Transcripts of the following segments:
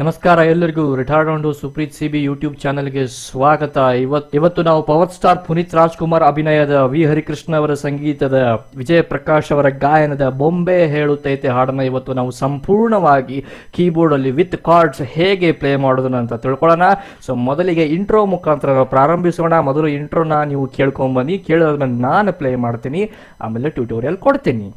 ನಮಸ್ಕಾರ ಎಲ್ಲರಿಗೂ ರಿಟಾರ್ಡಾಂಡೋ Supreeth C B YouTube ಚಾನೆಲ್ಗೆ ಸ್ವಾಗತ. ಇವತ್ತು ನಾವು ಪವರ್ ಸ್ಟಾರ್ ಪುನೀತ್ ರಾಜ್ಕುಮಾರ್ ಅಭಿನಯದ ವಿ ಹರಿಕೃಷ್ಣ ಅವರ ಸಂಗೀತದ ವಿಜಯ ಪ್ರಕಾಶ್ ಅವರ ಗಾಯನದ ಬೊಂಬೆ ಹೇಳುತ್ತೈತೆ ಹಾಡನ್ನು ಇವತ್ತು ನಾವು ಸಂಪೂರ್ಣವಾಗಿ ಕೀಬೋರ್ಡಲ್ಲಿ ವಿತ್ ಕಾರ್ಡ್ಸ್ ಹೇಗೆ ಪ್ಲೇ ಮಾಡೋದನ್ನ ಅಂತ ತಿಳ್ಕೊಳ್ಳೋಣ. ಸೊ ಮೊದಲಿಗೆ ಇಂಟ್ರೋ ಮುಖಾಂತರ ಪ್ರಾರಂಭಿಸೋಣ. ಮೊದಲು ಇಂಟ್ರೋನ ನೀವು ಕೇಳ್ಕೊಂಬನ್ನಿ, ಕೇಳೋದನ್ನ ನಾನು ಪ್ಲೇ ಮಾಡ್ತೀನಿ, ಆಮೇಲೆ ಟ್ಯೂಟೋರಿಯಲ್ ಕೊಡ್ತೀನಿ.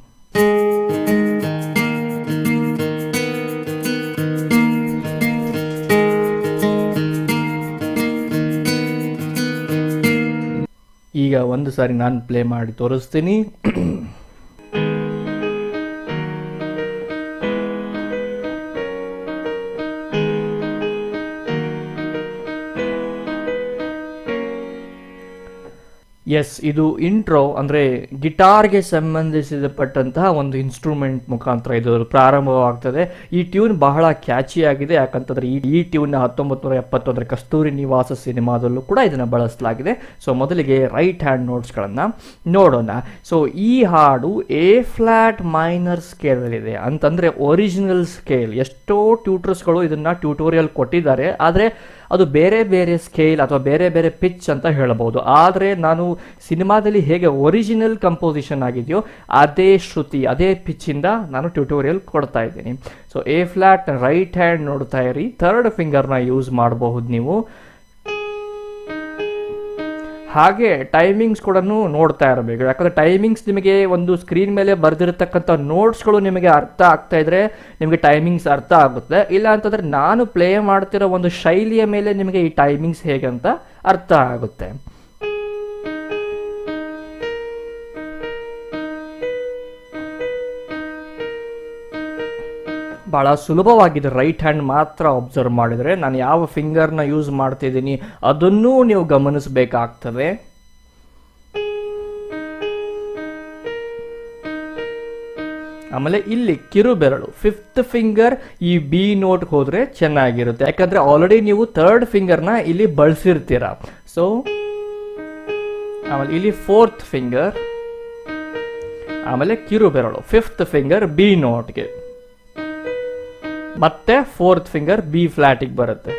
ಈಗ ಒಂದು ಸಾರಿ ನಾನು ಪ್ಲೇ ಮಾಡಿ ತೋರಿಸ್ತೀನಿ. ಎಸ್, ಇದು ಇಂಟ್ರೋ ಅಂದರೆ ಗಿಟಾರ್ಗೆ ಸಂಬಂಧಿಸಿದಪಟ್ಟಂತಹ ಒಂದು ಇನ್ಸ್ಟ್ರೂಮೆಂಟ್ ಮುಖಾಂತರ ಇದು ಪ್ರಾರಂಭವಾಗ್ತದೆ. ಈ ಟ್ಯೂನ್ ಬಹಳ ಕ್ಯಾಚಿಯಾಗಿದೆ. ಯಾಕಂತಂದರೆ ಈ ಟ್ಯೂನ್ನ 1971 ಕಸ್ತೂರಿ ನಿವಾಸ ಸಿನಿಮಾದಲ್ಲೂ ಕೂಡ ಇದನ್ನು ಬಳಸಲಾಗಿದೆ. ಸೊ ಮೊದಲಿಗೆ ರೈಟ್ ಹ್ಯಾಂಡ್ ನೋಟ್ಸ್ಗಳನ್ನು ನೋಡೋಣ. ಸೊ ಈ ಹಾಡು ಎ ಫ್ಲ್ಯಾಟ್ ಮೈನರ್ ಸ್ಕೇಲಲ್ಲಿದೆ, ಅಂತಂದರೆ ಒರಿಜಿನಲ್ ಸ್ಕೇಲ್. ಎಷ್ಟೋ ಟ್ಯೂಟರ್ಸ್ಗಳು ಇದನ್ನು ಟ್ಯೂಟೋರಿಯಲ್ ಕೊಟ್ಟಿದ್ದಾರೆ, ಆದರೆ ಅದು ಬೇರೆ ಬೇರೆ ಸ್ಕೇಲ್ ಅಥವಾ ಬೇರೆ ಬೇರೆ ಪಿಚ್ ಅಂತ ಹೇಳ್ಬೋದು. ಆದರೆ ನಾನು ಸಿನಿಮಾದಲ್ಲಿ ಹೇಗೆ ಒರಿಜಿನಲ್ ಕಂಪೋಸಿಷನ್ ಆಗಿದೆಯೋ ಅದೇ ಶ್ರುತಿ, ಅದೇ ಪಿಚ್ಚಿಂದ ನಾನು ಟ್ಯೂಟೋರಿಯಲ್ ಕೊಡ್ತಾ ಇದ್ದೀನಿ. So A flat right hand ನೋಡ್ತಾ ಇರಿ, ಥರ್ಡ್ ಫಿಂಗರ್ನ ಯೂಸ್ ಮಾಡಬಹುದು ನೀವು. ಹಾಗೆ ಟೈಮಿಂಗ್ಸ್ ಕೂಡ ನೋಡ್ತಾ ಇರಬೇಕು. ಯಾಕಂದರೆ ಟೈಮಿಂಗ್ಸ್ ನಿಮಗೆ ಒಂದು ಸ್ಕ್ರೀನ್ ಮೇಲೆ ಬರೆದಿರತಕ್ಕಂಥ ನೋಟ್ಸ್ಗಳು ನಿಮಗೆ ಅರ್ಥ ಆಗ್ತಾ ಇದ್ದರೆ ನಿಮಗೆ ಟೈಮಿಂಗ್ಸ್ ಅರ್ಥ ಆಗುತ್ತೆ. ಇಲ್ಲ ಅಂತಂದರೆ ನಾನು ಪ್ಲೇ ಮಾಡ್ತಿರೋ ಒಂದು ಶೈಲಿಯ ಮೇಲೆ ನಿಮಗೆ ಈ ಟೈಮಿಂಗ್ಸ್ ಹೇಗೆ ಅಂತ ಅರ್ಥ ಆಗುತ್ತೆ. ಭಾಳ ಸುಲಭವಾಗಿದೆ ರೈಟ್ ಹ್ಯಾಂಡ್ ಮಾತ್ರ ಅಬ್ಸರ್ವ್ ಮಾಡಿದರೆ. ನಾನು ಯಾವ ಫಿಂಗರ್ನ ಯೂಸ್ ಮಾಡ್ತಿದ್ದೀನಿ ಅದನ್ನೂ ನೀವು ಗಮನಿಸಬೇಕಾಗ್ತದೆ. ಆಮೇಲೆ ಇಲ್ಲಿ ಕಿರು ಬೆರಳು ಫಿಫ್ತ್ ಫಿಂಗರ್ ಈ ಬಿ ನೋಟ್ಗೆ ಹೋದರೆ ಚೆನ್ನಾಗಿರುತ್ತೆ. ಯಾಕಂದರೆ ಆಲ್ರೆಡಿ ನೀವು ಥರ್ಡ್ ಫಿಂಗರ್ನ ಇಲ್ಲಿ ಬಳಸಿರ್ತೀರ. ಸೊ ಆಮೇಲೆ ಇಲ್ಲಿ ಫೋರ್ತ್ ಫಿಂಗರ್, ಆಮೇಲೆ ಕಿರು ಬೆರಳು ಫಿಫ್ತ್ ಫಿಂಗರ್ ಬಿ ನೋಟ್ಗೆ, ಮತ್ತೆ ಫೋರ್ತ್ ಫಿಂಗರ್ ಬಿ ಫ್ಲ್ಯಾಟಿಗೆ ಬರುತ್ತೆ.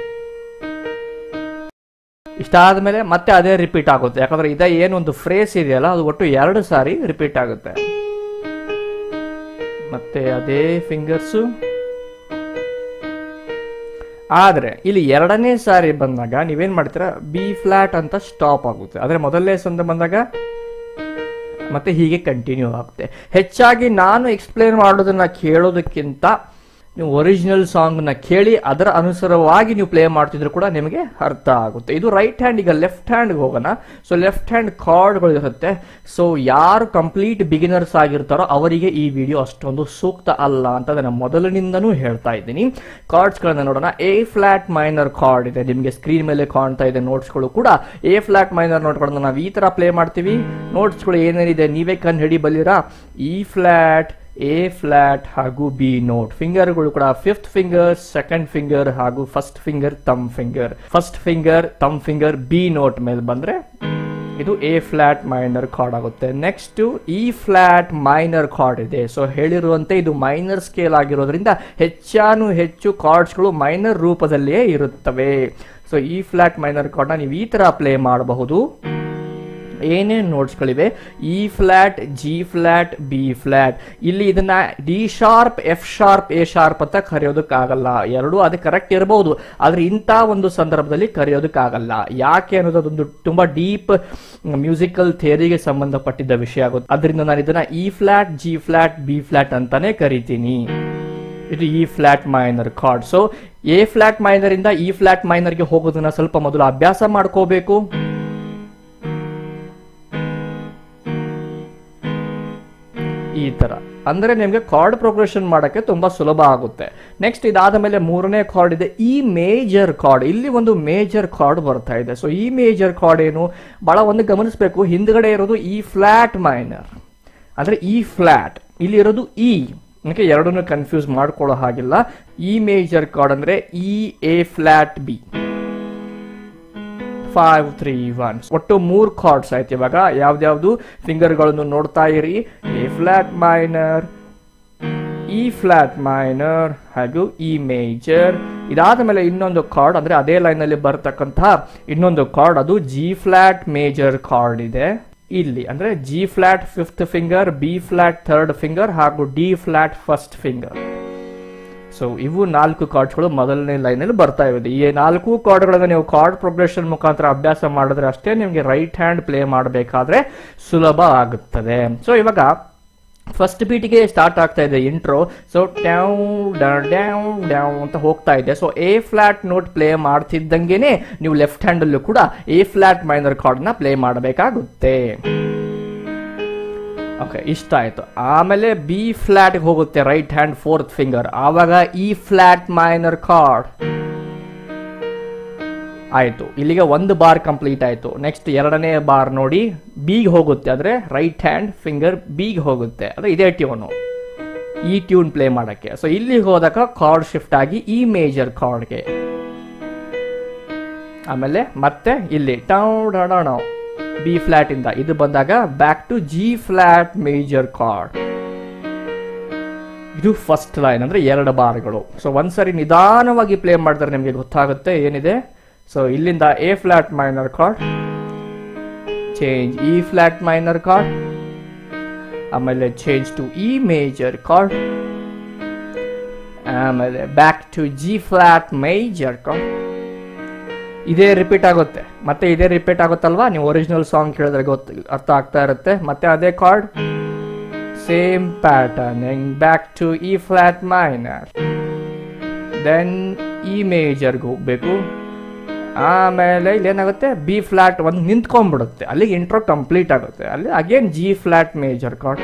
ಇಷ್ಟಾದಮೇಲೆ ಮತ್ತೆ ಅದೇ ರಿಪೀಟ್ ಆಗುತ್ತೆ. ಯಾಕಂದರೆ ಇದೇ ಏನೊಂದು ಫ್ರೇಸ್ ಇದೆಯಲ್ಲ ಅದು ಒಟ್ಟು 2 ಸಾರಿ ರಿಪೀಟ್ ಆಗುತ್ತೆ. ಮತ್ತೆ ಅದೇ ಫಿಂಗರ್ಸು. ಆದರೆ ಇಲ್ಲಿ 2ನೇ ಸಾರಿ ಬಂದಾಗ ನೀವೇನು ಮಾಡ್ತೀರ, ಬಿ ಫ್ಲ್ಯಾಟ್ ಅಂತ ಸ್ಟಾಪ್ ಆಗುತ್ತೆ. ಆದರೆ ಮೊದಲನೇ ಸಂದ ಬಂದಾಗ ಮತ್ತೆ ಹೀಗೆ ಕಂಟಿನ್ಯೂ ಆಗುತ್ತೆ. ಹೆಚ್ಚಾಗಿ ನಾನು ಎಕ್ಸ್ಪ್ಲೇನ್ ಮಾಡೋದನ್ನು ಕೇಳೋದಕ್ಕಿಂತ ನೀವು ಒರಿಜಿನಲ್ ಸಾಂಗ್ನ ಕೇಳಿ ಅದರ ಅನುಸಾರವಾಗಿ ನೀವು ಪ್ಲೇ ಮಾಡ್ತಿದ್ರು ಕೂಡ ನಿಮಗೆ ಅರ್ಥ ಆಗುತ್ತೆ. ಇದು ರೈಟ್ ಹ್ಯಾಂಡ್. ಈಗ ಲೆಫ್ಟ್ ಹ್ಯಾಂಡ್ಗೆ ಹೋಗೋಣ. ಸೊ ಲೆಫ್ಟ್ ಹ್ಯಾಂಡ್ ಕಾರ್ಡ್ಗಳಿರುತ್ತೆ. ಸೊ ಯಾರು ಕಂಪ್ಲೀಟ್ ಬಿಗಿನರ್ಸ್ ಆಗಿರ್ತಾರೋ ಅವರಿಗೆ ಈ ವಿಡಿಯೋ ಅಷ್ಟೊಂದು ಸೂಕ್ತ ಅಲ್ಲ ಅಂತ ನಾನು ಮೊದಲಿನಿಂದನೂ ಹೇಳ್ತಾ ಇದ್ದೀನಿ. ಕಾರ್ಡ್ಸ್ಗಳನ್ನು ನೋಡೋಣ. ಎ ಫ್ಲ್ಯಾಟ್ ಮೈನರ್ ಕಾರ್ಡ್ ಇದೆ, ನಿಮಗೆ ಸ್ಕ್ರೀನ್ ಮೇಲೆ ಕಾಣ್ತಾ ಇದೆ ನೋಟ್ಸ್ಗಳು ಕೂಡ. ಎ ಫ್ಲ್ಯಾಟ್ ಮೈನರ್ ನೋಟ್ಗಳನ್ನು ನಾವು ಈ ಥರ ಪ್ಲೇ ಮಾಡ್ತೀವಿ. ನೋಟ್ಸ್ಗಳು ಏನೇನಿದೆ ನೀವೇ ಕಂಡು ಹಿಡಿಬಲ್ಲಿರಾ? ಇ ಫ್ಲ್ಯಾಟ್, ಎ ಫ್ಲ್ಯಾಟ್ ಹಾಗೂ ಬಿ ನೋಟ್. ಫಿಂಗರ್ಗಳು ಕೂಡ ಫಿಫ್ತ್ ಫಿಂಗರ್, ಸೆಕೆಂಡ್ ಫಿಂಗರ್ ಹಾಗೂ first finger, thumb finger. First finger, thumb finger B note ಮೇಲೆ ಬಂದರೆ ಇದು ಎ ಫ್ಲ್ಯಾಟ್ ಮೈನರ್ ಕಾರ್ಡ್ ಆಗುತ್ತೆ. Next E flat minor chord ಇದೆ. ಸೊ ಹೇಳಿರುವಂತೆ ಇದು ಮೈನರ್ ಸ್ಕೇಲ್ ಆಗಿರೋದ್ರಿಂದ ಹೆಚ್ಚು ಕಾರ್ಡ್ಸ್ಗಳು ಮೈನರ್ ರೂಪದಲ್ಲಿಯೇ ಇರುತ್ತವೆ. ಸೊ ಇ ಫ್ಲ್ಯಾಟ್ ಮೈನರ್ ಕಾರ್ಡ್ನ ನೀವು ಈ ಥರ ಪ್ಲೇ ಮಾಡಬಹುದು. ಏನೇನು ನೋಟ್ಸ್ಗಳಿವೆ? E flat, G flat, B flat. ಇಲ್ಲಿ ಇದನ್ನು D sharp, F sharp, A sharp ಅಂತ ಕರೆಯೋದಕ್ಕಾಗಲ್ಲ. ಎರಡೂ ಅದು ಕರೆಕ್ಟ್ ಇರಬಹುದು, ಆದರೆ ಇಂಥ ಒಂದು ಸಂದರ್ಭದಲ್ಲಿ ಕರೆಯೋದಕ್ಕಾಗಲ್ಲ. ಯಾಕೆ ಅನ್ನೋದು ಅದೊಂದು ತುಂಬ ಡೀಪ್ ಮ್ಯೂಸಿಕಲ್ ಥಿಯರಿಗೆ ಸಂಬಂಧಪಟ್ಟಿದ್ದ ವಿಷಯ ಆಗುತ್ತೆ. ಅದರಿಂದ ನಾನು ಇದನ್ನು E flat, G flat, B flat ಅಂತಾನೆ ಕರಿತೀನಿ. ಇದು E flat minor chord. So A flat ಮೈನರಿಂದ ಇ ಫ್ಲ್ಯಾಟ್ ಮೈನರ್ಗೆ ಹೋಗೋದನ್ನ ಸ್ವಲ್ಪ ಮೊದಲು ಅಭ್ಯಾಸ ಮಾಡ್ಕೋಬೇಕು. ಈ ಥರ ಅಂದರೆ ನಿಮಗೆ ಕಾರ್ಡ್ ಪ್ರೊಗ್ರೆಷನ್ ಮಾಡೋಕ್ಕೆ ತುಂಬ ಸುಲಭ ಆಗುತ್ತೆ. ನೆಕ್ಸ್ಟ್ ಇದಾದ ಮೇಲೆ 3ನೇ ಕಾರ್ಡ್ ಇದೆ, ಈ ಮೇಜರ್ ಕಾರ್ಡ್. ಇಲ್ಲಿ ಒಂದು ಮೇಜರ್ ಕಾರ್ಡ್ ಬರ್ತಾ ಇದೆ. ಸೊ ಈ ಮೇಜರ್ ಕಾರ್ಡ್ ಏನು? ಭಾಳ ಒಂದು ಗಮನಿಸಬೇಕು, ಹಿಂದ್ಗಡೆ ಇರೋದು ಇ ಫ್ಲ್ಯಾಟ್ ಮೈನರ್ ಅಂದರೆ ಇ ಫ್ಲ್ಯಾಟ್, ಇಲ್ಲಿ ಇರೋದು ಇ. ನನಗೆ ಎರಡನ್ನೂ ಕನ್ಫ್ಯೂಸ್ ಮಾಡ್ಕೊಳ್ಳೋ ಹಾಗಿಲ್ಲ. ಈ ಮೇಜರ್ ಕಾರ್ಡ್ ಅಂದರೆ ಇ, ಎ ಫ್ಲ್ಯಾಟ್, ಬಿ. 5, 3, 1 ಒಟ್ಟು 3 ಕಾರ್ಡ್ಸ್ ಆಯ್ತು. ಇವಾಗ ಯಾವ್ದ್ಯಾವ್ದು ಫಿಂಗರ್ಗಳನ್ನು ನೋಡ್ತಾ ಇರಿ. A flat minor, E flat minor ಹಾಗೂ ಇ ಮೇಜರ್, ಇದಾದ ಮೇಲೆ ಇನ್ನೊಂದು ಕಾರ್ಡ್ ಅಂದರೆ ಅದೇ ಲೈನಲ್ಲಿ ಬರತಕ್ಕಂಥ ಇನ್ನೊಂದು ಕಾರ್ಡ್ ಅದು ಜಿ ಫ್ಲಾಟ್ ಮೇಜರ್ ಕಾರ್ಡ್ ಇದೆ. ಇಲ್ಲಿ ಅಂದರೆ G flat fifth finger, B flat third finger ಹಾಗೂ D flat first finger. So ಇವು ನಾಲ್ಕು ಕಾರ್ಡ್ಸ್ಗಳು ಮೊದಲನೇ ಲೈನಲ್ಲಿ ಬರ್ತಾ ಇವೆ. ಈ ನಾಲ್ಕು ಕಾರ್ಡ್ಗಳನ್ನು ನೀವು ಕಾರ್ಡ್ ಪ್ರೊಗ್ರೆಷನ್ ಮುಖಾಂತರ ಅಭ್ಯಾಸ ಮಾಡಿದ್ರೆ ಅಷ್ಟೇ ನಿಮಗೆ ರೈಟ್ ಹ್ಯಾಂಡ್ ಪ್ಲೇ ಮಾಡಬೇಕಾದ್ರೆ ಸುಲಭ ಆಗುತ್ತದೆ. ಸೊ ಇವಾಗ ಫಸ್ಟ್ ಬೀಟಿಗೆ ಸ್ಟಾರ್ಟ್ ಆಗ್ತಾ ಇದೆ ಇಂಟ್ರೋ. ಸೊ ಡ್ಯಾವ್ ಡ್ಯಾವ್ ಡ್ಯಾವ್ ಅಂತ ಹೋಗ್ತಾ ಇದೆ. So A flat note play ಮಾಡ್ತಿದ್ದಂಗೆನೆ ನೀವು ಲೆಫ್ಟ್ ಹ್ಯಾಂಡಲ್ಲೂ ಕೂಡ ಎ ಫ್ಲಾಟ್ ಮೈನರ್ ಕಾರ್ಡ್ನ ಪ್ಲೇ ಮಾಡಬೇಕಾಗುತ್ತೆ. ಓಕೆ, ಇಷ್ಟ ಆಯಿತು. ಆಮೇಲೆ ಬಿ ಫ್ಲ್ಯಾಟ್ಗೆ ಹೋಗುತ್ತೆ ರೈಟ್ ಹ್ಯಾಂಡ್ ಫೋರ್ತ್ ಫಿಂಗರ್. ಆವಾಗ ಇ ಫ್ಲ್ಯಾಟ್ ಮೈನರ್ ಕಾರ್ಡ್ ಆಯಿತು. ಇಲ್ಲಿಗೆ ಒಂದು ಬಾರ್ ಕಂಪ್ಲೀಟ್ ಆಯಿತು. ನೆಕ್ಸ್ಟ್ ಎರಡನೇ ಬಾರ್ ನೋಡಿ ಬಿಗೆ ಹೋಗುತ್ತೆ, ಅಂದರೆ ರೈಟ್ ಹ್ಯಾಂಡ್ ಫಿಂಗರ್ ಬಿಗೆ ಹೋಗುತ್ತೆ, ಅಂದರೆ ಇದೇ ಟ್ಯೂನು ಈ ಟ್ಯೂನ್ ಪ್ಲೇ ಮಾಡೋಕ್ಕೆ. ಸೊ ಇಲ್ಲಿಗೆ ಹೋದಾಗ ಕಾರ್ಡ್ ಶಿಫ್ಟ್ ಆಗಿ ಈ ಮೇಜರ್ ಕಾರ್ಡ್ಗೆ. ಆಮೇಲೆ ಮತ್ತೆ ಇಲ್ಲಿ ಟೌಡಣ ಬಿ ಫ್ಲಾಟ್ ಇಂದ ಇದು ಬಂದಾಗ back to G flat major chord. ಇದು ಫಸ್ಟ್ ಲೈನ್ ಅಂದ್ರೆ ಎರಡು ಬಾರ್ಗಳು. ಸೊ ಒಂದ್ಸರಿ ನಿಧಾನವಾಗಿ ಪ್ಲೇ ಮಾಡಿದ್ರೆ ನಿಮಗೆ ಗೊತ್ತಾಗುತ್ತೆ ಏನಿದೆ. ಸೊ ಇಲ್ಲಿಂದ A flat minor chord change E flat minor chord, ಆಮೇಲೆ change to E major chord, ಆಮೇಲೆ back to G flat major chord. ಇದೇ ರಿಪೀಟ್ ಆಗುತ್ತೆ, ಮತ್ತೆ ಇದೇ ರಿಪೀಟ್ ಆಗುತ್ತಲ್ವಾ. ನೀವು ಒರಿಜಿನಲ್ ಸಾಂಗ್ ಕೇಳಿದ್ರೆ ಅರ್ಥ ಆಗ್ತಾ ಇರುತ್ತೆ. ಮತ್ತೆ ಅದೇ chord same pattern back to E flat minor, then E ಮೇಜರ್ಗೆ ಹೋಗ್ಬೇಕು. ಆಮೇಲೆ ಇಲ್ಲೇನಾಗುತ್ತೆ ಬಿ ಫ್ಲಾಟ್ ಒಂದು ನಿಂತ್ಕೊಂಡ್ಬಿಡುತ್ತೆ, ಅಲ್ಲಿಗೆ ಇಂಟ್ರೋ ಕಂಪ್ಲೀಟ್ ಆಗುತ್ತೆ. ಅಲ್ಲಿ again G flat major chord.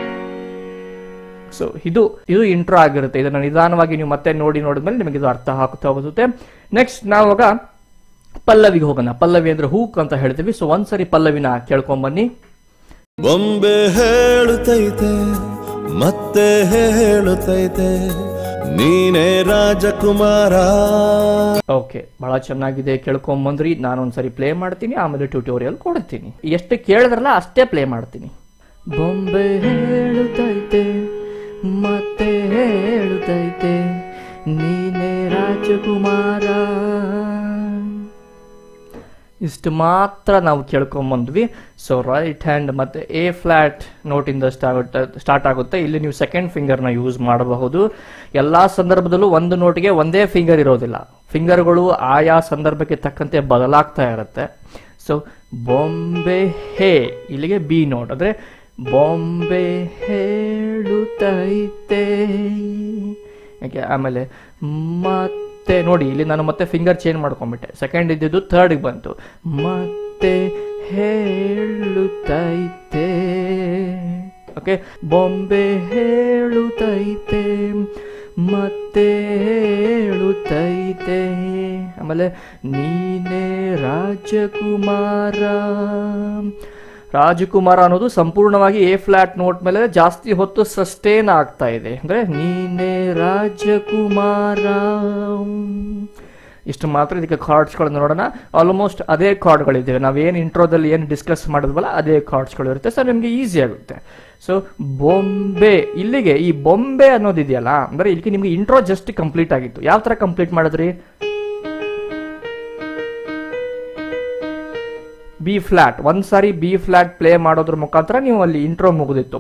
So ಇದು ಇಂಟ್ರೋ ಆಗಿರುತ್ತೆ. ಇದನ್ನು ನಿಧಾನವಾಗಿ ನೀವು ಮತ್ತೆ ನೋಡಿದ್ಮೇಲೆ ನಿಮಗೆ ಇದು ಅರ್ಥ ಆಗ್ತಾ ಹೋಗುತ್ತೆ. ನೆಕ್ಸ್ಟ್ ನಾವಾಗ ಪಲ್ಲವಿಗೆ ಹೋಗೋಣ. ಪಲ್ಲವಿ ಅಂದ್ರೆ ಹೂಕ್ ಅಂತ ಹೇಳ್ತೀವಿ. ಸೊ ಒಂದ್ಸರಿ ಪಲ್ಲವಿನ ಕೇಳ್ಕೊಂಬನ್ನಿ. ಬೊಂಬೆ ಹೇಳುತ್ತೈತೆ ಮತ್ತೆ ಹೇಳುತ್ತೈತೆ ನೀನೇ ರಾಜಕುಮಾರ. ಓಕೆ, ಬಹಳ ಚೆನ್ನಾಗಿದೆ, ಕೇಳ್ಕೊಂಬಂದ್ರಿ. ನಾನೊಂದ್ಸರಿ ಪ್ಲೇ ಮಾಡ್ತೀನಿ, ಆಮೇಲೆ ಟ್ಯೂಟೋರಿಯಲ್ ಕೊಡ್ತೀನಿ. ಎಷ್ಟು ಕೇಳಿದ್ರಲ್ಲ ಅಷ್ಟೇ ಪ್ಲೇ ಮಾಡ್ತೀನಿ. ಬೊಂಬೆ ಹೇಳುತ್ತೈತೆ ಮತ್ತೆ ಹೇಳುತ್ತೈತೆ ನೀನೇ ರಾಜಕುಮಾರ. ಇಷ್ಟು ಮಾತ್ರ ನಾವು ಕೇಳ್ಕೊಂಬಂದ್ವಿ. ಸೊ ರೈಟ್ ಹ್ಯಾಂಡ್ ಮತ್ತು ಎ ಫ್ಲ್ಯಾಟ್ ನೋಟಿಂದ ಸ್ಟಾರ್ಟ್ ಆಗುತ್ತೆ. ಇಲ್ಲಿ ನೀವು ಸೆಕೆಂಡ್ ಫಿಂಗರ್ನ ಯೂಸ್ ಮಾಡಬಹುದು. ಎಲ್ಲ ಸಂದರ್ಭದಲ್ಲೂ ಒಂದು ನೋಟಿಗೆ ಒಂದೇ ಫಿಂಗರ್ ಇರೋದಿಲ್ಲ, ಫಿಂಗರ್ಗಳು ಆಯಾ ಸಂದರ್ಭಕ್ಕೆ ತಕ್ಕಂತೆ ಬದಲಾಗ್ತಾ ಇರುತ್ತೆ. ಸೊ ಬೊಂಬೆ ಹೇ, ಇಲ್ಲಿಗೆ ಬಿ ನೋಟ್, ಅಂದರೆ ಬೊಂಬೆ ಹೇಳುತ್ತೈತೆ. ಯಾಕೆ ಆಮೇಲೆ ಮತ್ತೆ ನೋಡಿ ಇಲ್ಲಿ ನಾನು ಮತ್ತೆ ಫಿಂಗರ್ ಚೇಂಜ್ ಮಾಡ್ಕೊಂಡ್ಬಿಟ್ಟೆ. ಸೆಕೆಂಡ್ ಇದ್ದಿದ್ದು ಥರ್ಡ್ಗೆ ಬಂತು. ಮತ್ತೆ ಹೇಳುತ್ತೈತೆ. ಓಕೆ, ಬೊಂಬೆ ಹೇಳುತ್ತೈತೆ ಮತ್ತೆ ಹೇಳುತ್ತೈತೆ. ಆಮೇಲೆ ನೀನೇ ರಾಜಕುಮಾರ. ರಾಜಕುಮಾರ ಅನ್ನೋದು ಸಂಪೂರ್ಣವಾಗಿ ಎ ಫ್ಲಾಟ್ ನೋಟ್ ಮೇಲೆ ಜಾಸ್ತಿ ಹೊತ್ತು ಸಸ್ಟೇನ್ ಆಗ್ತಾ ಇದೆ. ಅಂದರೆ ನೀನೇ ರಾಜಕುಮಾರ. ಇಷ್ಟು ಮಾತ್ರ ಇದಕ್ಕೆ ಕಾರ್ಡ್ಸ್ಗಳನ್ನು ನೋಡೋಣ. ಆಲ್ಮೋಸ್ಟ್ ಅದೇ ಕಾರ್ಡ್ಗಳಿದ್ದೇವೆ. ನಾವೇನು ಇಂಟ್ರೋದಲ್ಲಿ ಏನು ಡಿಸ್ಕಸ್ ಮಾಡಿದ್ವಲ್ಲ ಅದೇ ಕಾರ್ಡ್ಸ್ಗಳು ಇರುತ್ತೆ. ಸೊ ನಿಮಗೆ ಈಸಿ ಆಗುತ್ತೆ. ಸೊ ಬೊಂಬೆ, ಇಲ್ಲಿಗೆ ಈ ಬೊಂಬೆ ಅನ್ನೋದಿದೆಯಲ್ಲ, ಅಂದರೆ ಇಲ್ಲಿಗೆ ನಿಮಗೆ ಇಂಟ್ರೋ ಜಸ್ಟ್ ಕಂಪ್ಲೀಟ್ ಆಗಿತ್ತು. ಯಾವ ಥರ ಕಂಪ್ಲೀಟ್ ಮಾಡಿದ್ರಿ? ಬಿ ಫ್ಲಾಟ್, ಒಂದ್ಸಾರಿ ಬಿ ಫ್ಲಾಟ್ ಪ್ಲೇ ಮಾಡೋದ್ರ ಮುಖಾಂತರ ನೀವು ಅಲ್ಲಿ ಇಂಟ್ರೋ ಮುಗಿದಿತ್ತು.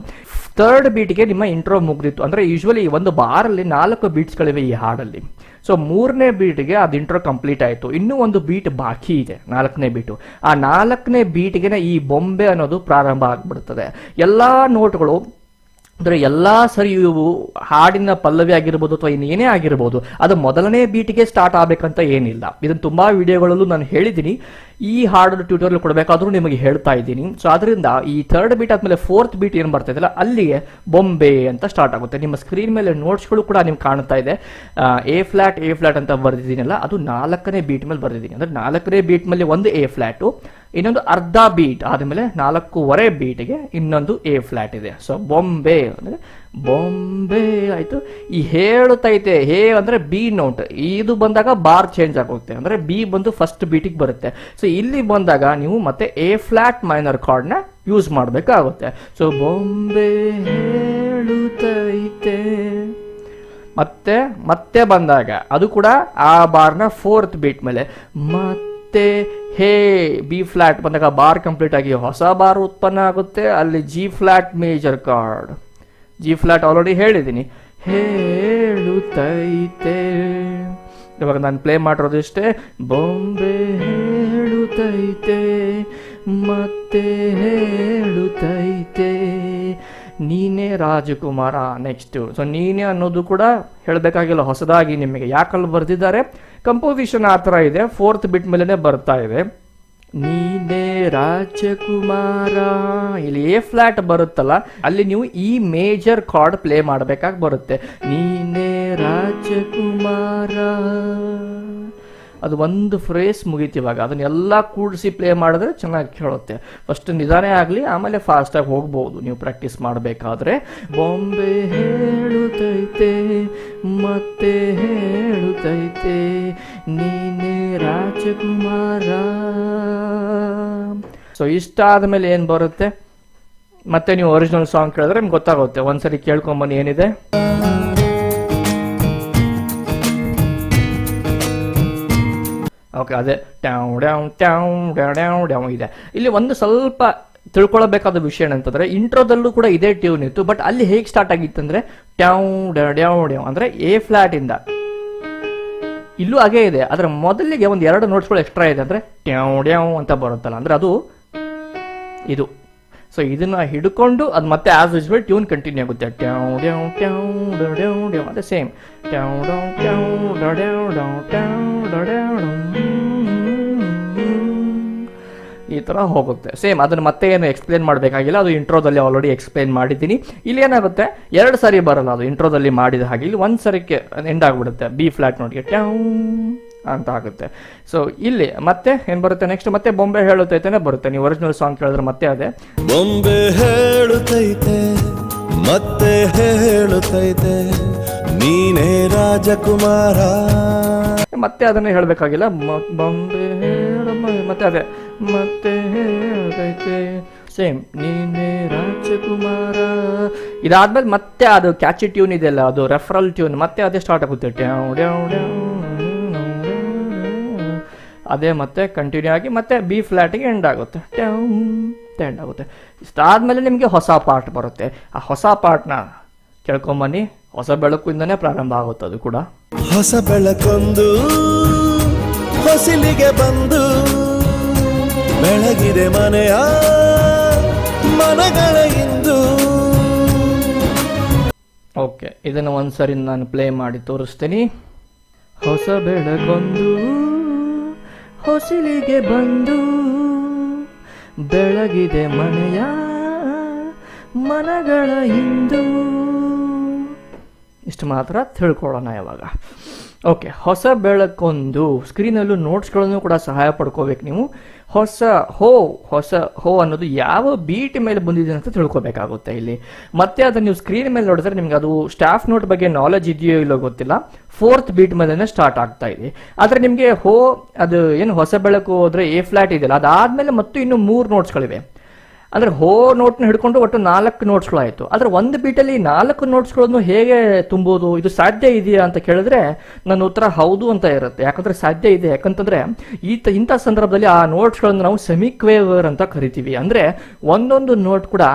ಥರ್ಡ್ ಬೀಟ್ಗೆ ನಿಮ್ಮ ಇಂಟ್ರೋ ಮುಗಿದಿತ್ತು. ಅಂದರೆ ಯೂಶ್ವಲಿ ಒಂದು ಬಾರಲ್ಲಿ 4 ಬೀಟ್ಸ್ಗಳಿವೆ ಈ ಹಾಡಲ್ಲಿ. ಸೊ 3ನೇ ಬೀಟ್ಗೆ ಅದು ಇಂಟ್ರೋ ಕಂಪ್ಲೀಟ್ ಆಯಿತು. ಇನ್ನೂ ಒಂದು ಬೀಟ್ ಬಾಕಿ ಇದೆ, 4ನೇ ಬೀಟು. ಆ 4ನೇ ಬೀಟ್ಗೆನೆ ಈ ಬೊಂಬೆ ಅನ್ನೋದು ಪ್ರಾರಂಭ ಆಗಿಬಿಡುತ್ತದೆ. ಎಲ್ಲ ನೋಟ್ಗಳು ಅಂದರೆ ಎಲ್ಲ ಸರಿ ಇವು ಹಾಡಿನ ಪಲ್ಲವಿ ಆಗಿರ್ಬೋದು ಅಥವಾ ಇನ್ನೇನೇ ಆಗಿರ್ಬೋದು, ಅದು ಮೊದಲನೇ ಬೀಟಿಗೆ ಸ್ಟಾರ್ಟ್ ಆಗಬೇಕಂತ ಏನಿಲ್ಲ. ಇದನ್ನು ತುಂಬ ವಿಡಿಯೋಗಳಲ್ಲೂ ನಾನು ಹೇಳಿದ್ದೀನಿ. ಈ ಹಾಡನ್ನು ಟ್ಯೂಟೋರಿಯಲ್ ಕೊಡಬೇಕಾದ್ರೂ ನಿಮಗೆ ಹೇಳ್ತಾ ಇದ್ದೀನಿ. ಸೊ ಅದರಿಂದ ಈ ಥರ್ಡ್ ಬೀಟ್ ಆದಮೇಲೆ ಫೋರ್ತ್ ಬೀಟ್ ಏನು ಬರ್ತಾ ಇದೆಯಲ್ಲ ಅಲ್ಲಿಗೆ ಬೊಂಬೆ ಅಂತ ಸ್ಟಾರ್ಟ್ ಆಗುತ್ತೆ. ನಿಮ್ಮ ಸ್ಕ್ರೀನ್ ಮೇಲೆ ನೋಟ್ಸ್ಗಳು ಕೂಡ ನಿಮ್ಗೆ ಕಾಣ್ತಾ ಇದೆ. ಎ ಫ್ಲಾಟ್ ಅಂತ ಬರೆದಿದ್ದೀನಲ್ಲ, ಅದು 4ನೇ ಬೀಟ್ ಮೇಲೆ ಬರೆದಿದ್ದೀನಿ. ಅಂದರೆ 4ನೇ ಬೀಟ್ ಮೇಲೆ ಒಂದು ಎ ಫ್ಲಾಟು, ಇನ್ನೊಂದು ಅರ್ಧ ಬೀಟ್ ಆದಮೇಲೆ 4.25 ಬೀಟ್ಗೆ ಇನ್ನೊಂದು ಎ ಫ್ಲಾಟ್ ಇದೆ. ಸೊ ಬೊಂಬೆ ಅಂದರೆ ಬೊಂಬೆ ಆಯಿತು. ಈ ಹೇಳುತ್ತೈತೆ, ಹೇ ಅಂದರೆ ಬಿ ನೋಟ್, ಇದು ಬಂದಾಗ ಬಾರ್ ಚೇಂಜ್ ಆಗುತ್ತೆ. ಅಂದರೆ ಬಿ ಬಂದು ಫಸ್ಟ್ ಬೀಟಿಗೆ ಬರುತ್ತೆ. ಸೊ ಇಲ್ಲಿ ಬಂದಾಗ ನೀವು ಮತ್ತೆ ಎ ಫ್ಲಾಟ್ ಮೈನರ್ ಕಾರ್ಡ್ನ ಯೂಸ್ ಮಾಡಬೇಕಾಗುತ್ತೆ. ಸೊ ಬೊಂಬೆ ಹೇಳುತ್ತೈತೆ ಮತ್ತೆ ಮತ್ತೆ ಬಂದಾಗ ಅದು ಕೂಡ ಆ ಬಾರ್ನ ಫೋರ್ತ್ ಬೀಟ್ ಮೇಲೆ ಮತ್ತೆ ಹೇ ಬಿ ಫ್ಲ್ಯಾಟ್ ಬಂದಾಗ ಬಾರ್ ಕಂಪ್ಲೀಟ್ ಆಗಿ ಹೊಸ ಬಾರ್ ಉತ್ಪನ್ನ ಆಗುತ್ತೆ. ಅಲ್ಲಿ G flat major chord, G flat already ಹೇಳಿದ್ದೀನಿ. ಹೇಳುತ್ತೈತೆ ಇವಾಗ ನಾನು ಪ್ಲೇ ಮಾಡಿರೋದು ಇಷ್ಟೇ, ಬೊಂಬೆ ಹೇಳುತ್ತೈತೆ ಮತ್ತೆ ಹೇಳುತ್ತೈತೆ ನೀನೇ ರಾಜಕುಮಾರ ನೆಕ್ಸ್ಟು. ಸೊ ನೀನೇ ಅನ್ನೋದು ಕೂಡ ಹೇಳಬೇಕಾಗಿಲ್ಲ, ಹೊಸದಾಗಿ ನಿಮಗೆ ಯಾಕಲ್ಲಿ ಬರೆದಿದ್ದಾರೆ, ಕಂಪೋಸಿಷನ್ ಆ ಥರ ಇದೆ, ಫೋರ್ತ್ ಬಿಟ್ ಮೇಲೇ ಬರ್ತಾ ಇದೆ. ನೀನೇ ರಾಜಕುಮಾರ, ಇಲ್ಲಿ ಎ ಫ್ಲ್ಯಾಟ್ ಬರುತ್ತಲ್ಲ ಅಲ್ಲಿ ನೀವು ಈ ಮೇಜರ್ ಕಾರ್ಡ್ ಪ್ಲೇ ಮಾಡಬೇಕಾಗಿ ಬರುತ್ತೆ. ನೀನೇ ರಾಜಕುಮಾರ, ಅದು ಒಂದು ಫ್ರೇಸ್ ಮುಗೀತು. ಇವಾಗ ಅದನ್ನೆಲ್ಲ ಕೂಡಿಸಿ ಪ್ಲೇ ಮಾಡಿದ್ರೆ ಚೆನ್ನಾಗಿ ಕೇಳುತ್ತೆ. ಫಸ್ಟ್ ನಿಧಾನೇ ಆಗಲಿ, ಆಮೇಲೆ ಫಾಸ್ಟಾಗಿ ಹೋಗ್ಬೋದು ನೀವು ಪ್ರಾಕ್ಟೀಸ್ ಮಾಡಬೇಕಾದ್ರೆ. ಬೊಂಬೆ ಹೇಳುತ್ತೈತೆ ಮತ್ತೆ ಹೇಳುತ್ತೈತೆ ನೀನೇ ರಾಜಕುಮಾರ. ಸೊ ಇಷ್ಟ ಆದಮೇಲೆ ಏನು ಬರುತ್ತೆ ಮತ್ತೆ ನೀವು ಒರಿಜಿನಲ್ ಸಾಂಗ್ ಕೇಳಿದ್ರೆ ನಿಮ್ಗೆ ಗೊತ್ತಾಗುತ್ತೆ. ಒಂದ್ಸರಿ ಕೇಳ್ಕೊಂಬನ್ನಿ ಏನಿದೆ. ಓಕೆ, ಅದೇ ಟ್ಯಾವ್ ಡ್ಯಾವ್ ಟ್ಯಾವ್ ಡ್ಯಾವ್ ಡ್ಯಾವ್ ಡ್ಯಾವ್ ಇದೆ. ಇಲ್ಲಿ ಒಂದು ಸ್ವಲ್ಪ ತಿಳ್ಕೊಳ್ಬೇಕಾದ ವಿಷಯ ಏನಂತಂದ್ರೆ, ಇಂಟ್ರೋದಲ್ಲೂ ಕೂಡ ಇದೇ ಟ್ಯೂನ್ ಇತ್ತು, ಬಟ್ ಅಲ್ಲಿ ಹೇಗೆ ಸ್ಟಾರ್ಟ್ ಆಗಿತ್ತಂದ್ರೆ ಟ್ಯಾವ್ ಡ್ಯಾವ್ ಡ್ಯಾವ್ ಡ್ಯಾವ್ ಅಂದ್ರೆ ಎ ಫ್ಲಾಟ್ ಇಂದ. ಇಲ್ಲೂ ಹಾಗೇ ಇದೆ, ಅದರ ಮೊದಲಿಗೆ ಒಂದು ಎರಡು ನೋಟ್ಸ್ಗಳು ಎಕ್ಸ್ಟ್ರಾ ಇದೆ, ಅಂದ್ರೆ ಟ್ಯಾವ್ ಡ್ಯಾವ್ ಅಂತ ಬರುತ್ತಲ್ಲ, ಅಂದ್ರೆ ಅದು ಇದು. ಸೊ ಇದನ್ನ ಹಿಡ್ಕೊಂಡು ಅದು ಮತ್ತೆ ಆಸ್ ಯೂಶುವಲ್ ಟ್ಯೂನ್ ಕಂಟಿನ್ಯೂ ಆಗುತ್ತೆ. ಟ್ಯಾವ್ ಡ್ಯಾವ್ ಟ್ಯಾವ್ ಡ್ಯಾವ್ ಡ್ಯಾವ್ ಡ್ಯಾವ್ ಅದೇ ಸೇಮ್ ಟ್ಯಾವ್ ಡ್ಯಾವ್ ಟ್ಯಾವ್ ಡ್ಯಾವ್ ಡ್ಯಾವ್ ಡ್ಯಾವ್ ಟ್ಯಾವ್ ಡ್ಯಾವ್ ಡ್ಯಾವ್ ಡ್ಯಾವ್ ಈ ಥರ ಹೋಗುತ್ತೆ. ಸೇಮ್ ಅದನ್ನ ಮತ್ತೆ ಏನು ಎಕ್ಸ್ಪ್ಲೇನ್ ಮಾಡಬೇಕಾಗಿಲ್ಲ, ಅದು ಇಂಟ್ರೋದಲ್ಲಿ ಆಲ್ರೆಡಿ ಎಕ್ಸ್ಪ್ಲೇನ್ ಮಾಡಿದ್ದೀನಿ. ಇಲ್ಲಿ ಏನಾಗುತ್ತೆ, ಎರಡು ಸಾರಿ ಬರಲ್ಲ ಅದು ಇಂಟ್ರೋದಲ್ಲಿ ಮಾಡಿದ ಹಾಗೆ, ಇಲ್ಲಿ ಒಂದು ಸರಿಕೆ ಎಂಡ್ ಆಗಿಬಿಡುತ್ತೆ. ಬಿ ಫ್ಲಾಟ್ ನೋಟ್ಗೆ ಟ್ಯಾವ್ ಅಂತ ಆಗುತ್ತೆ. ಸೊ ಇಲ್ಲಿ ಮತ್ತೆ ಏನು ಬರುತ್ತೆ ನೆಕ್ಸ್ಟ್, ಮತ್ತೆ ಬೊಂಬೆ ಹೇಳುತ್ತೈತೆ ಬರುತ್ತೆ. ನೀವು ಒರಿಜಿನಲ್ ಸಾಂಗ್ ಕೇಳಿದ್ರೆ ಮತ್ತೆ ಅದೇ ಬೊಂಬೆ ಹೇಳುತ್ತೈತೆ ಮತ್ತೆ ಹೇಳುತ್ತೈತೆ ನೀನೇ ರಾಜಕುಮಾರ, ಮತ್ತೆ ಅದನ್ನೇ ಹೇಳಬೇಕಾಗಿಲ್ಲ. ಬೊಂಬೆ ಮತ್ತೆ ಅದೇ ಮತ್ತೆ ಹೇಳುತ್ತೈತೆ ಸೇಮ್ ನೀನೇ ರಾಜಕುಮಾರ. ಇದಾದ್ಮೇಲೆ ಮತ್ತೆ ಅದು ಕ್ಯಾಚಿ ಟ್ಯೂನ್ ಇದೆಯಲ್ಲ, ಅದು ರೆಫರಲ್ ಟ್ಯೂನ್, ಮತ್ತೆ ಅದೇ ಸ್ಟಾರ್ಟ್ ಆಗುತ್ತೆ. ಟ್ಯಾವ್ ಡ್ಯಾವ್ ಡ್ಯಾವ್ ಅದೇ ಮತ್ತೆ ಕಂಟಿನ್ಯೂ ಆಗಿ ಮತ್ತೆ ಬಿ ಫ್ಲ್ಯಾಟಿಗೆ ಎಂಡ್ ಆಗುತ್ತೆ. ಟ್ಯಾವ್ ಎಂಡ್ ಆಗುತ್ತೆ. ಇಷ್ಟಾದ್ಮೇಲೆ ನಿಮಗೆ ಹೊಸ ಪಾರ್ಟ್ ಬರುತ್ತೆ. ಆ ಹೊಸ ಪಾರ್ಟ್ನ ಕೇಳ್ಕೊಂಬನ್ನಿ. ಹೊಸ ಬೆಳಕಿಂದನೇ ಪ್ರಾರಂಭ ಆಗುತ್ತೆ ಅದು ಕೂಡ. ಹೊಸ ಬೆಳಕೊಂದು ಹೊಸಲಿಗೆ ಬಂದು ಬೆಳಗಿದೆ ಮನೆಯ ಮನಗಳ ಇಂದು. ಓಕೆ, ಇದನ್ನು ಒಂದ್ಸರಿ ನಾನು ಪ್ಲೇ ಮಾಡಿ ತೋರಿಸ್ತೀನಿ. ಹೊಸ ಬೆಳಕೊಂದು ಹೊಸಲಿಗೆ ಬಂದು ಬೆಳಗಿದೆ ಮನೆಯ ಮನಗಳ ಇಂದು. ಇಷ್ಟು ಮಾತ್ರ ತಿಳ್ಕೊಳ್ಳೋಣ ಇವಾಗ. ಓಕೆ, ಹೊಸ ಬೆಳಕೊಂದು ಸ್ಕ್ರೀನಲ್ಲೂ ನೋಟ್ಸ್ಗಳನ್ನು ಕೂಡ ಸಹಾಯ ಪಡ್ಕೋಬೇಕು ನೀವು. ಹೊಸ ಹೋ ಅನ್ನೋದು ಯಾವ ಬೀಟ್ ಮೇಲೆ ಬಂದಿದೆ ಅಂತ ತಿಳ್ಕೊಬೇಕಾಗುತ್ತೆ ಇಲ್ಲಿ. ಮತ್ತೆ ಅದನ್ನು ನೀವು ಸ್ಕ್ರೀನ್ ಮೇಲೆ ನೋಡಿದ್ರೆ ನಿಮ್ಗೆ ಅದು ಸ್ಟಾಫ್ ನೋಟ್ ಬಗ್ಗೆ ನಾಲೆಜ್ ಇದೆಯೋ ಇಲ್ಲೋ ಗೊತ್ತಿಲ್ಲ, ಫೋರ್ತ್ ಬೀಟ್ ಮೇಲೆ ಸ್ಟಾರ್ಟ್ ಆಗ್ತಾ ಇದೆ. ಆದರೆ ನಿಮಗೆ ಹೋ ಅದು ಏನು ಹೊಸ ಬೆಳಕು ಹೋದರೆ ಎ ಫ್ಲಾಟ್ ಇದೆಯಲ್ಲ, ಅದಾದಮೇಲೆ ಮತ್ತು ಇನ್ನೂ 3 ನೋಟ್ಸ್ಗಳಿವೆ. ಅಂದರೆ ಹೋ ನೋಟ್ನ ಹಿಡ್ಕೊಂಡು ಒಟ್ಟು 4 ನೋಟ್ಸ್ಗಳಾಯಿತು. ಆದರೆ ಒಂದು ಬೀಟಲ್ಲಿ 4 ನೋಟ್ಸ್ಗಳನ್ನು ಹೇಗೆ ತುಂಬೋದು, ಇದು ಸಾಧ್ಯ ಇದೆಯಾ ಅಂತ ಕೇಳಿದ್ರೆ ನನ್ನ ಉತ್ತರ ಹೌದು ಅಂತ ಇರುತ್ತೆ. ಯಾಕಂದರೆ ಸಾಧ್ಯ ಇದೆ. ಯಾಕಂತಂದರೆ ಇಂಥ ಸಂದರ್ಭದಲ್ಲಿ ಆ ನೋಟ್ಸ್ಗಳನ್ನು ನಾವು ಸೆಮಿಕ್ವೇವರ್ ಅಂತ ಕರಿತೀವಿ. ಅಂದರೆ ಒಂದೊಂದು ನೋಟ್ ಕೂಡ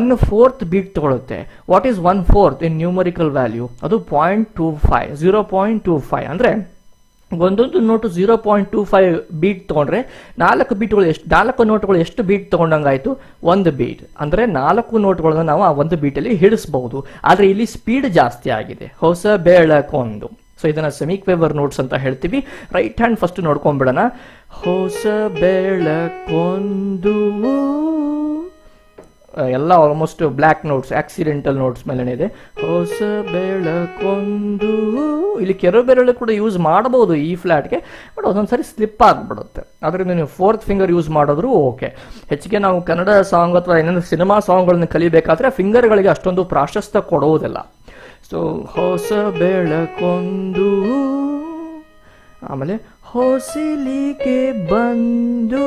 1/4 ಬೀಟ್ ತೊಗೊಳುತ್ತೆ. What is 1/4 in numerical value? ಅದು 0.25, 0.25. ಅಂದರೆ ಒಂದೊಂದು ನೋಟು 0.25 ಬೀಟ್ ತೊಗೊಂಡ್ರೆ 4 ನೋಟುಗಳು ಎಷ್ಟು ಬೀಟ್ ತೊಗೊಂಡಂಗಾಯಿತು? 1 ಬೀಟ್. ಅಂದರೆ 4 ನೋಟುಗಳನ್ನ ನಾವು ಆ ಒಂದು ಬೀಟಲ್ಲಿ ಹಿಡಿಸ್ಬಹುದು. ಆದರೆ ಇಲ್ಲಿ ಸ್ಪೀಡ್ ಜಾಸ್ತಿ ಆಗಿದೆ. ಹೊಸ ಬೆಳಕೊಂದು, ಸೊ ಇದನ್ನು ಸೆಮಿಕ್ವೇವರ್ ನೋಟ್ಸ್ ಅಂತ ಹೇಳ್ತೀವಿ. ರೈಟ್ ಹ್ಯಾಂಡ್ ಫಸ್ಟ್ ನೋಡ್ಕೊಂಡ್ಬಿಡೋಣ. ಹೊಸ ಬೆಳಕೊಂದು ಎಲ್ಲ almost black notes, accidental notes ಮೇಲೇ ಇದೆ. ಹೊಸ ಬೆಳಕೊಂದು ಇಲ್ಲಿ ಕೆರೆ ಬೆರಳು ಕೂಡ ಯೂಸ್ ಮಾಡ್ಬೋದು ಈ ಫ್ಲ್ಯಾಟ್ಗೆ, ಬಟ್ ಒಂದೊಂದ್ಸರಿ ಸ್ಲಿಪ್ ಆಗಿಬಿಡುತ್ತೆ. ಅದರಿಂದ ನೀವು ಫೋರ್ತ್ ಫಿಂಗರ್ ಯೂಸ್ ಮಾಡಿದ್ರು ಓಕೆ. ಹೆಚ್ಚಿಗೆ ನಾವು ಕನ್ನಡ ಸಾಂಗ್ ಅಥವಾ ಏನಾದರೂ ಸಿನಿಮಾ ಸಾಂಗ್ಗಳನ್ನು ಕಲಿಬೇಕಾದ್ರೆ ಫಿಂಗರ್ಗಳಿಗೆ ಅಷ್ಟೊಂದು ಪ್ರಾಶಸ್ತ್ಯ ಕೊಡೋದಿಲ್ಲ. ಸೊ ಹೊಸ ಬೆಳಕೊಂದು, ಆಮೇಲೆ ಹೊಸಲಿಗೆ ಬಂದು